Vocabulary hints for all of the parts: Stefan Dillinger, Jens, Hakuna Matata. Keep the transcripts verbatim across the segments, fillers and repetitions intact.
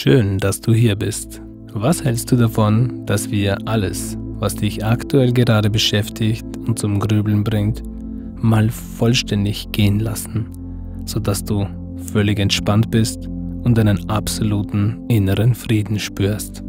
Schön, dass du hier bist. Was hältst du davon, dass wir alles, was dich aktuell gerade beschäftigt und zum Grübeln bringt, mal vollständig gehen lassen, sodass du völlig entspannt bist und einen absoluten inneren Frieden spürst?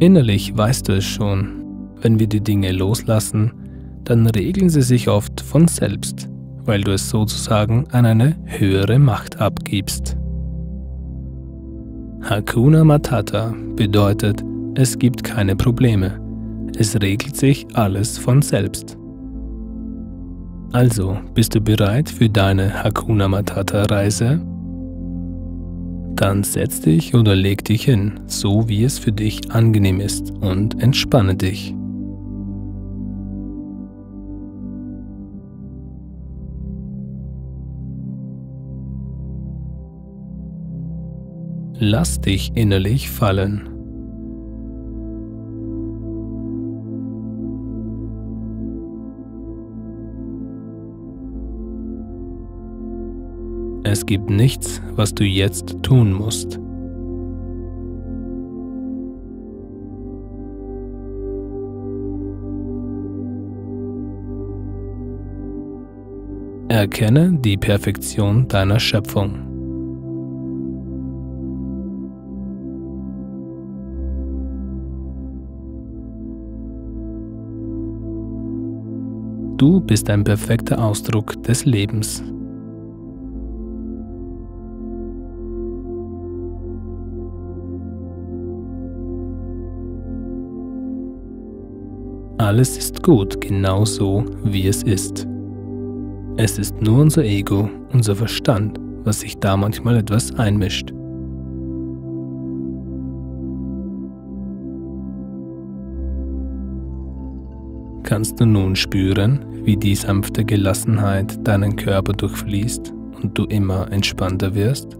Innerlich weißt du es schon, wenn wir die Dinge loslassen, dann regeln sie sich oft von selbst, weil du es sozusagen an eine höhere Macht abgibst. Hakuna Matata bedeutet, es gibt keine Probleme, es regelt sich alles von selbst. Also, bist du bereit für deine Hakuna Matata Reise? Dann setz dich oder leg dich hin, so wie es für dich angenehm ist, und entspanne dich. Lass dich innerlich fallen. Es gibt nichts, was du jetzt tun musst. Erkenne die Perfektion deiner Schöpfung. Du bist ein perfekter Ausdruck des Lebens. Alles ist gut, genau so, wie es ist. Es ist nur unser Ego, unser Verstand, was sich da manchmal etwas einmischt. Kannst du nun spüren, wie die sanfte Gelassenheit deinen Körper durchfließt und du immer entspannter wirst?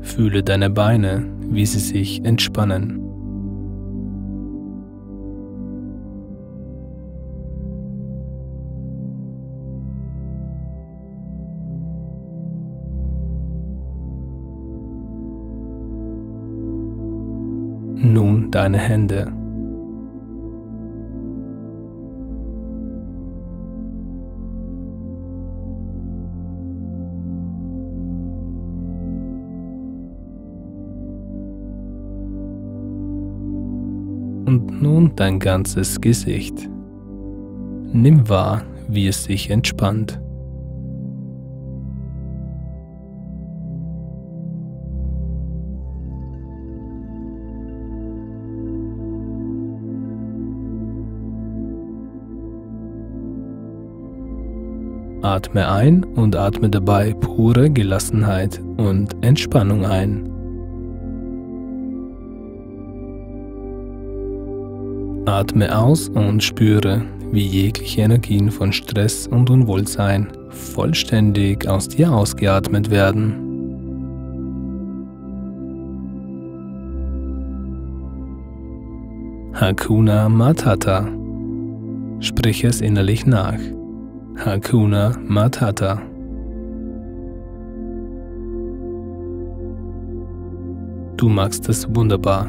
Fühle deine Beine, wie sie sich entspannen. Nun deine Hände. Und nun dein ganzes Gesicht. Nimm wahr, wie es sich entspannt. Atme ein und atme dabei pure Gelassenheit und Entspannung ein. Atme aus und spüre, wie jegliche Energien von Stress und Unwohlsein vollständig aus dir ausgeatmet werden. Hakuna Matata. Sprich es innerlich nach. Hakuna Matata. Du machst es wunderbar.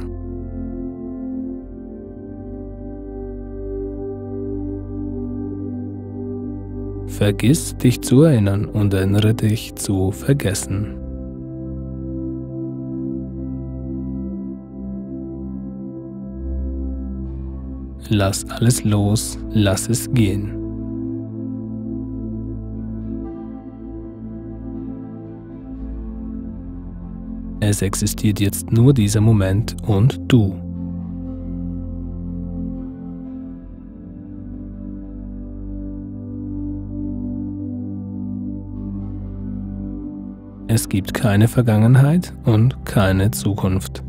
Vergiss, dich zu erinnern, und erinnere dich zu vergessen. Lass alles los, lass es gehen. Es existiert jetzt nur dieser Moment und du. Es gibt keine Vergangenheit und keine Zukunft.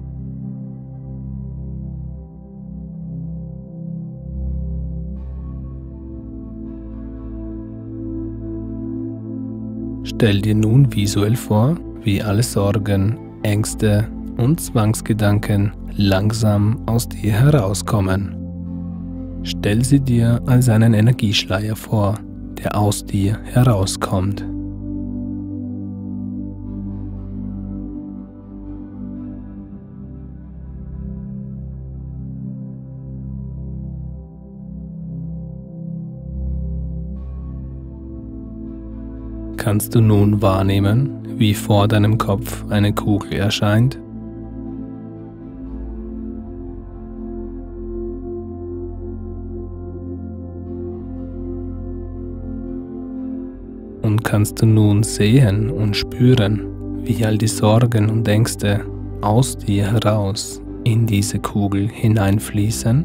Stell dir nun visuell vor, wie alle Sorgen, Ängste, und Zwangsgedanken langsam aus dir herauskommen. Stell sie dir als einen Energieschleier vor, der aus dir herauskommt. Kannst du nun wahrnehmen, wie vor deinem Kopf eine Kugel erscheint? Und kannst du nun sehen und spüren, wie all die Sorgen und Ängste aus dir heraus in diese Kugel hineinfließen?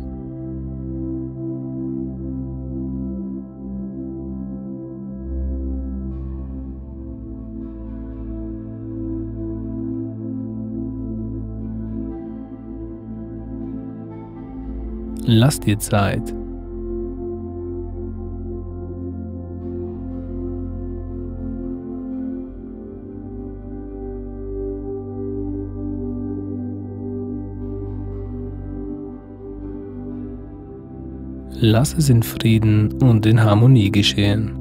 Lass dir Zeit. Lass es in Frieden und in Harmonie geschehen.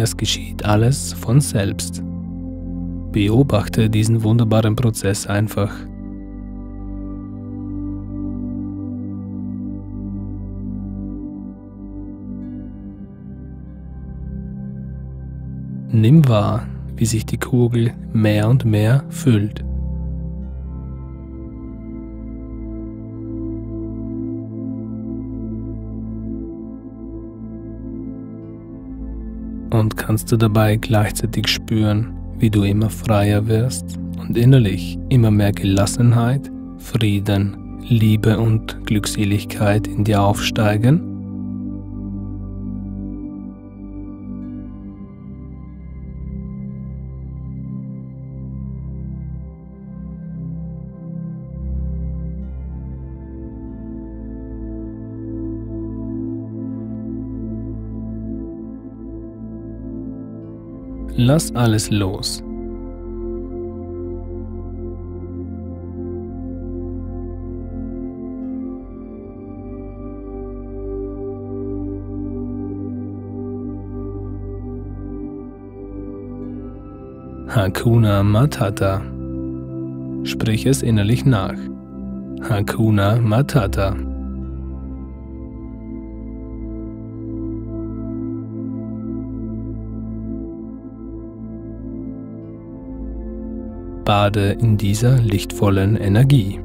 Es geschieht alles von selbst. Beobachte diesen wunderbaren Prozess einfach. Nimm wahr, wie sich die Kugel mehr und mehr füllt. Und kannst du dabei gleichzeitig spüren, wie du immer freier wirst und innerlich immer mehr Gelassenheit, Frieden, Liebe und Glückseligkeit in dir aufsteigen? Lass alles los. Hakuna Matata. Sprich es innerlich nach. Hakuna Matata. Bade in dieser lichtvollen Energie.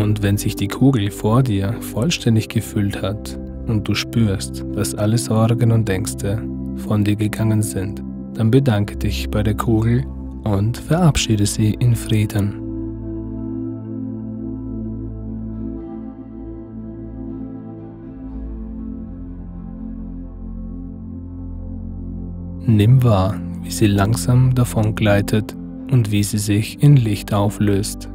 Und wenn sich die Kugel vor dir vollständig gefüllt hat und du spürst, dass alle Sorgen und Ängste von dir gegangen sind, dann bedanke dich bei der Kugel und verabschiede sie in Frieden. Nimm wahr, wie sie langsam davon gleitet und wie sie sich in Licht auflöst.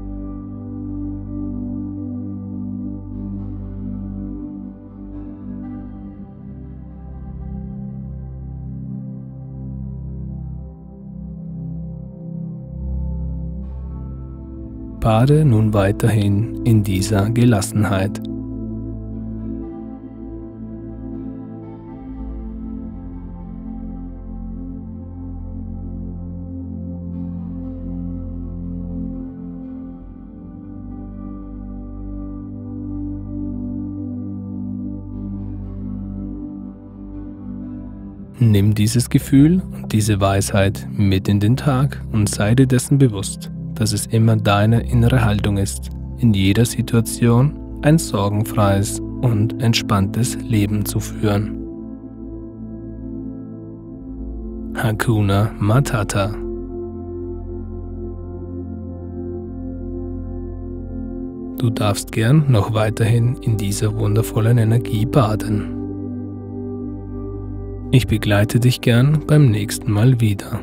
Bade nun weiterhin in dieser Gelassenheit. Nimm dieses Gefühl und diese Weisheit mit in den Tag und sei dir dessen bewusst, dass es immer deine innere Haltung ist, in jeder Situation ein sorgenfreies und entspanntes Leben zu führen. Hakuna Matata. Du darfst gern noch weiterhin in dieser wundervollen Energie baden. Ich begleite dich gern beim nächsten Mal wieder.